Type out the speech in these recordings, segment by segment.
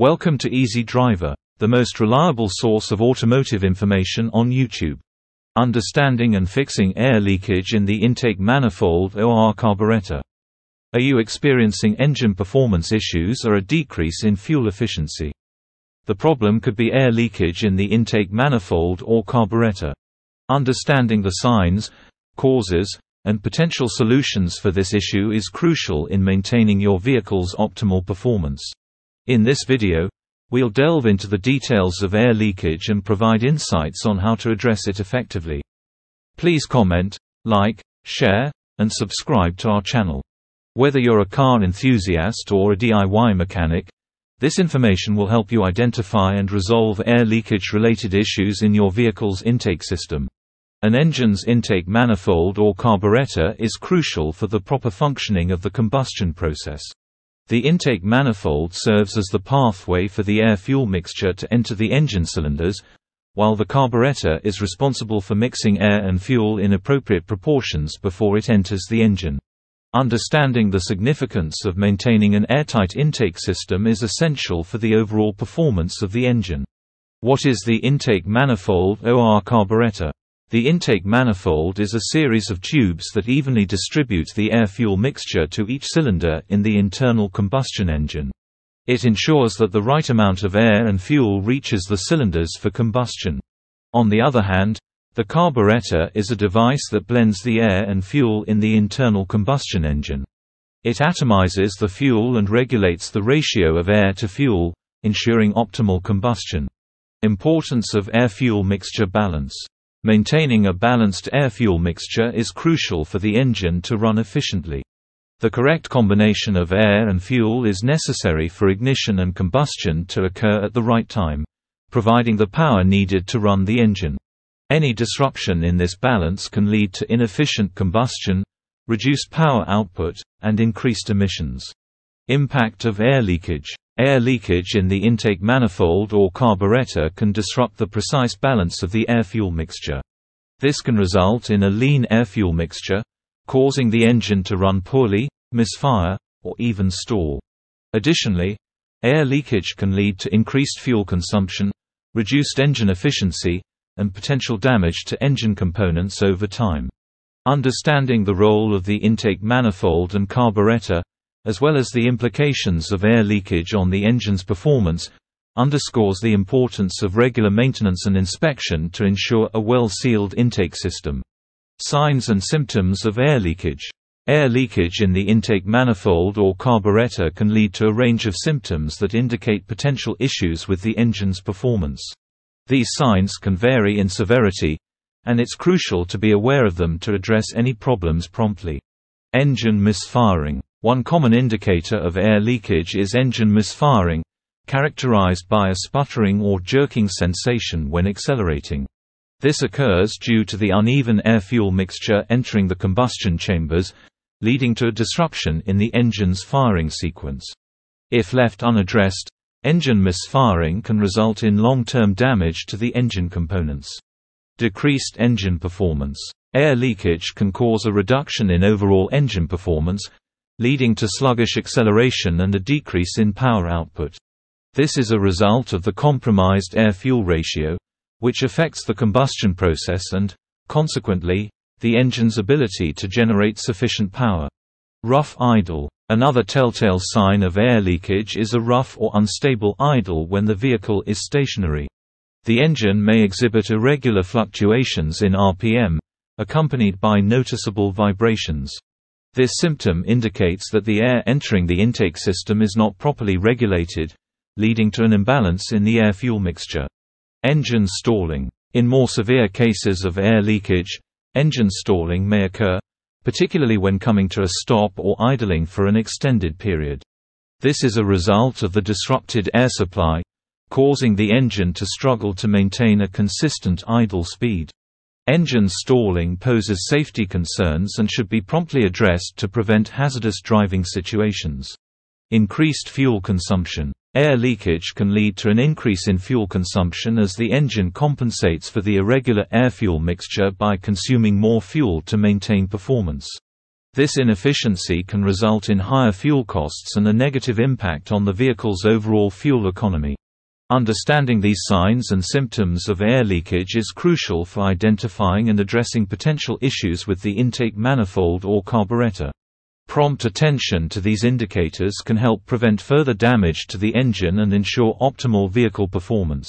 Welcome to Easy Driver, the most reliable source of automotive information on YouTube. Understanding and fixing air leakage in the intake manifold or carburetor. Are you experiencing engine performance issues or a decrease in fuel efficiency? The problem could be air leakage in the intake manifold or carburetor. Understanding the signs, causes, and potential solutions for this issue is crucial in maintaining your vehicle's optimal performance. In this video, we'll delve into the details of air leakage and provide insights on how to address it effectively. Please comment, like, share, and subscribe to our channel. Whether you're a car enthusiast or a DIY mechanic, this information will help you identify and resolve air leakage-related issues in your vehicle's intake system. An engine's intake manifold or carburetor is crucial for the proper functioning of the combustion process. The intake manifold serves as the pathway for the air-fuel mixture to enter the engine cylinders, while the carburetor is responsible for mixing air and fuel in appropriate proportions before it enters the engine. Understanding the significance of maintaining an airtight intake system is essential for the overall performance of the engine. What is the intake manifold or carburetor? The intake manifold is a series of tubes that evenly distribute the air-fuel mixture to each cylinder in the internal combustion engine. It ensures that the right amount of air and fuel reaches the cylinders for combustion. On the other hand, the carburetor is a device that blends the air and fuel in the internal combustion engine. It atomizes the fuel and regulates the ratio of air to fuel, ensuring optimal combustion. Importance of air-fuel mixture balance. Maintaining a balanced air-fuel mixture is crucial for the engine to run efficiently. The correct combination of air and fuel is necessary for ignition and combustion to occur at the right time, providing the power needed to run the engine. Any disruption in this balance can lead to inefficient combustion, reduced power output, and increased emissions. Impact of air leakage. Air leakage in the intake manifold or carburetor can disrupt the precise balance of the air-fuel mixture. This can result in a lean air-fuel mixture, causing the engine to run poorly, misfire, or even stall. Additionally, air leakage can lead to increased fuel consumption, reduced engine efficiency, and potential damage to engine components over time. Understanding the role of the intake manifold and carburetor, as well as the implications of air leakage on the engine's performance, underscores the importance of regular maintenance and inspection to ensure a well-sealed intake system. Signs and symptoms of air leakage. Air leakage in the intake manifold or carburetor can lead to a range of symptoms that indicate potential issues with the engine's performance. These signs can vary in severity, and it's crucial to be aware of them to address any problems promptly. Engine misfiring. One common indicator of air leakage is engine misfiring, characterized by a sputtering or jerking sensation when accelerating. This occurs due to the uneven air-fuel mixture entering the combustion chambers, leading to a disruption in the engine's firing sequence. If left unaddressed, engine misfiring can result in long-term damage to the engine components. Decreased engine performance. Air leakage can cause a reduction in overall engine performance, leading to sluggish acceleration and a decrease in power output. This is a result of the compromised air-fuel ratio, which affects the combustion process and, consequently, the engine's ability to generate sufficient power. Rough idle. Another telltale sign of air leakage is a rough or unstable idle when the vehicle is stationary. The engine may exhibit irregular fluctuations in RPM, accompanied by noticeable vibrations. This symptom indicates that the air entering the intake system is not properly regulated, leading to an imbalance in the air-fuel mixture. Engine stalling. In more severe cases of air leakage, engine stalling may occur, particularly when coming to a stop or idling for an extended period. This is a result of the disrupted air supply, causing the engine to struggle to maintain a consistent idle speed. Engine stalling poses safety concerns and should be promptly addressed to prevent hazardous driving situations. Increased fuel consumption. Air leakage can lead to an increase in fuel consumption as the engine compensates for the irregular air-fuel mixture by consuming more fuel to maintain performance. This inefficiency can result in higher fuel costs and a negative impact on the vehicle's overall fuel economy. Understanding these signs and symptoms of air leakage is crucial for identifying and addressing potential issues with the intake manifold or carburetor. Prompt attention to these indicators can help prevent further damage to the engine and ensure optimal vehicle performance.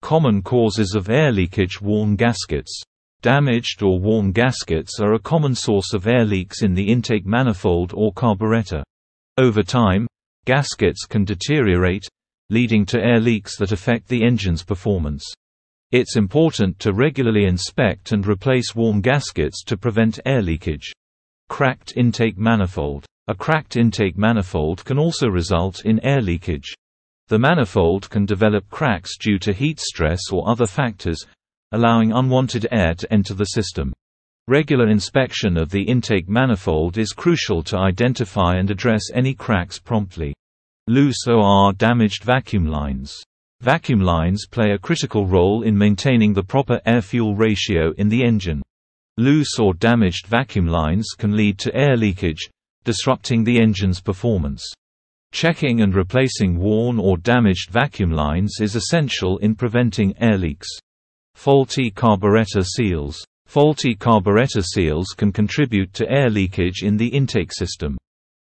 Common causes of air leakage: worn gaskets. Damaged or worn gaskets are a common source of air leaks in the intake manifold or carburetor. Over time, gaskets can deteriorate, leading to air leaks that affect the engine's performance. It's important to regularly inspect and replace worn gaskets to prevent air leakage. Cracked intake manifold. A cracked intake manifold can also result in air leakage. The manifold can develop cracks due to heat stress or other factors, allowing unwanted air to enter the system. Regular inspection of the intake manifold is crucial to identify and address any cracks promptly. Loose or damaged vacuum lines. Vacuum lines play a critical role in maintaining the proper air-fuel ratio in the engine. Loose or damaged vacuum lines can lead to air leakage, disrupting the engine's performance. Checking and replacing worn or damaged vacuum lines is essential in preventing air leaks. Faulty carburetor seals. Faulty carburetor seals can contribute to air leakage in the intake system.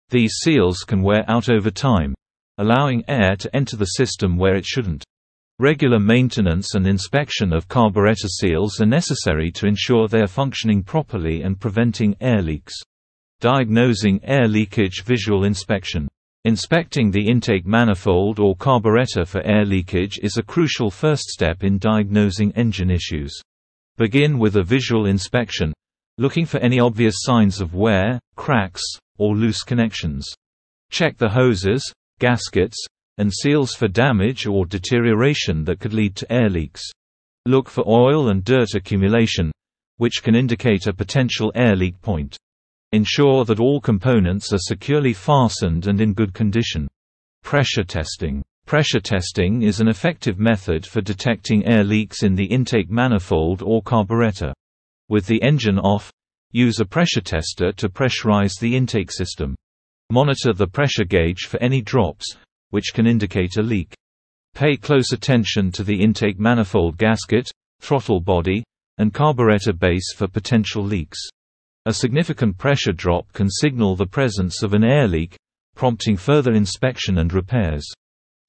These seals can wear out over time, allowing air to enter the system where it shouldn't. Regular maintenance and inspection of carburetor seals are necessary to ensure they are functioning properly and preventing air leaks. Diagnosing air leakage: visual inspection. Inspecting the intake manifold or carburetor for air leakage is a crucial first step in diagnosing engine issues. Begin with a visual inspection, looking for any obvious signs of wear, cracks, or loose connections. Check the hoses, gaskets, and seals for damage or deterioration that could lead to air leaks. Look for oil and dirt accumulation, which can indicate a potential air leak point. Ensure that all components are securely fastened and in good condition. Pressure testing. Pressure testing is an effective method for detecting air leaks in the intake manifold or carburetor. With the engine off, use a pressure tester to pressurize the intake system. Monitor the pressure gauge for any drops, which can indicate a leak. Pay close attention to the intake manifold gasket, throttle body, and carburetor base for potential leaks. A significant pressure drop can signal the presence of an air leak, prompting further inspection and repairs.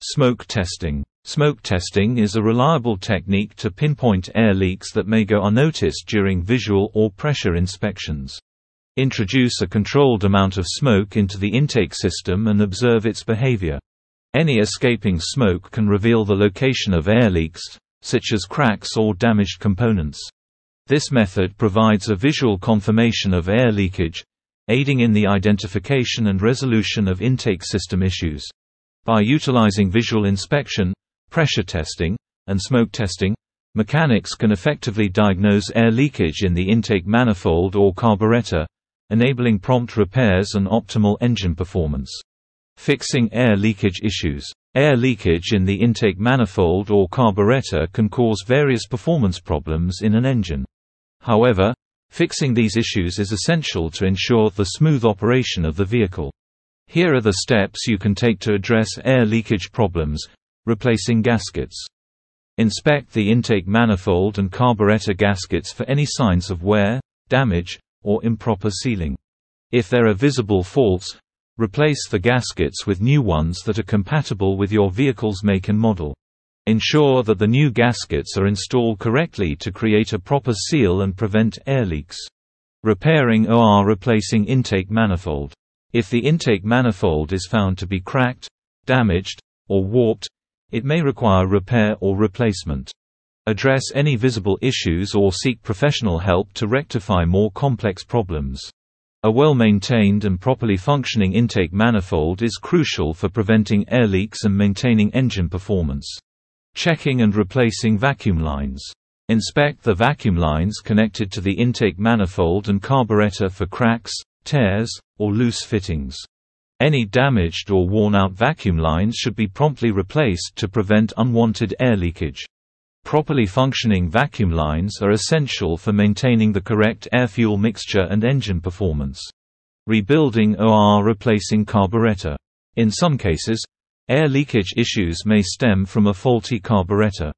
Smoke testing. Smoke testing is a reliable technique to pinpoint air leaks that may go unnoticed during visual or pressure inspections. Introduce a controlled amount of smoke into the intake system and observe its behavior. Any escaping smoke can reveal the location of air leaks, such as cracks or damaged components. This method provides a visual confirmation of air leakage, aiding in the identification and resolution of intake system issues. By utilizing visual inspection, pressure testing, and smoke testing, mechanics can effectively diagnose air leakage in the intake manifold or carburetor, enabling prompt repairs and optimal engine performance. Fixing air leakage issues. Air leakage in the intake manifold or carburetor can cause various performance problems in an engine. However, fixing these issues is essential to ensure the smooth operation of the vehicle. Here are the steps you can take to address air leakage problems: replacing gaskets. Inspect the intake manifold and carburetor gaskets for any signs of wear, damage, or improper sealing. If there are visible faults, replace the gaskets with new ones that are compatible with your vehicle's make and model. Ensure that the new gaskets are installed correctly to create a proper seal and prevent air leaks. Repairing or replacing intake manifold. If the intake manifold is found to be cracked, damaged, or warped, it may require repair or replacement. Address any visible issues or seek professional help to rectify more complex problems. A well-maintained and properly functioning intake manifold is crucial for preventing air leaks and maintaining engine performance. Checking and replacing vacuum lines. Inspect the vacuum lines connected to the intake manifold and carburetor for cracks, tears, or loose fittings. Any damaged or worn-out vacuum lines should be promptly replaced to prevent unwanted air leakage. Properly functioning vacuum lines are essential for maintaining the correct air-fuel mixture and engine performance. rebuilding or replacing carburetor. In some cases, air leakage issues may stem from a faulty carburetor.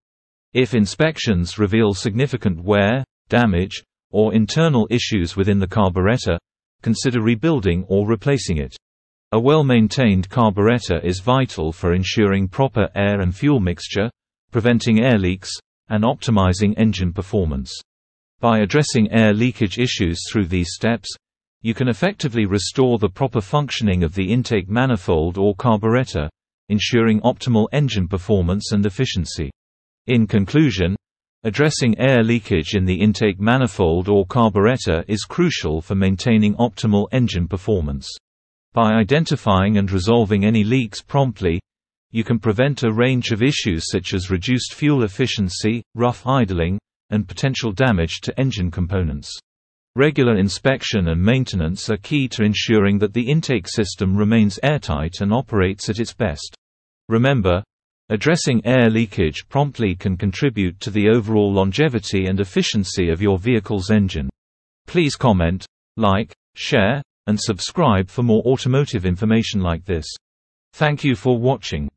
If inspections reveal significant wear, damage, or internal issues within the carburetor, consider rebuilding or replacing it. A well-maintained carburetor is vital for ensuring proper air and fuel mixture, preventing air leaks, and optimizing engine performance. By addressing air leakage issues through these steps, you can effectively restore the proper functioning of the intake manifold or carburetor, ensuring optimal engine performance and efficiency. In conclusion, addressing air leakage in the intake manifold or carburetor is crucial for maintaining optimal engine performance. By identifying and resolving any leaks promptly, you can prevent a range of issues such as reduced fuel efficiency, rough idling, and potential damage to engine components. Regular inspection and maintenance are key to ensuring that the intake system remains airtight and operates at its best. Remember, addressing air leakage promptly can contribute to the overall longevity and efficiency of your vehicle's engine. Please comment, like, share, and subscribe for more automotive information like this. Thank you for watching.